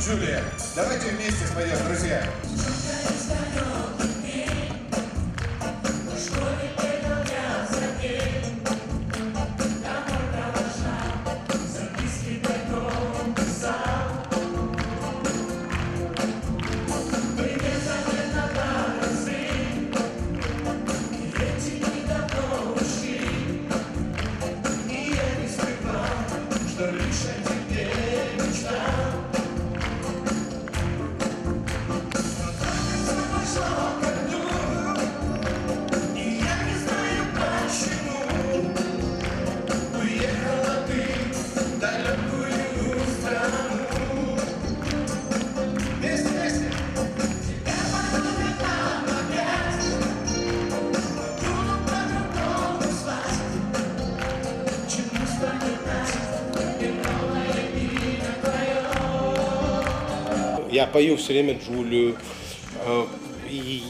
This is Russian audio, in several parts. Джулия. Давайте вместе споем, друзья. Я пою все время Джулию. И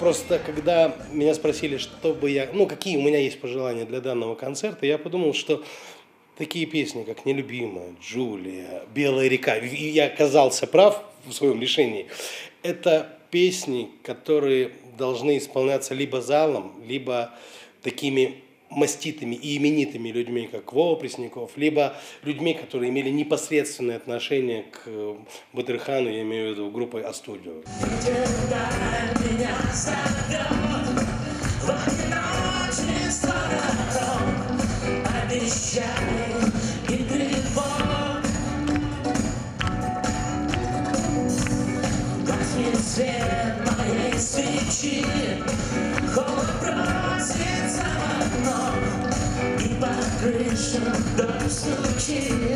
просто когда меня спросили, что бы я, какие у меня есть пожелания для данного концерта, я подумал, что такие песни, как «Нелюбимая», «Джулия», «Белая река», и я оказался прав в своем решении, это песни, которые должны исполняться либо залом, либо такими маститыми и именитыми людьми, как Вова Пресняков, либо людьми, которые имели непосредственное отношение к Батырхану, я имею в виду группой А-Студио. Крыша, дождь, лучи.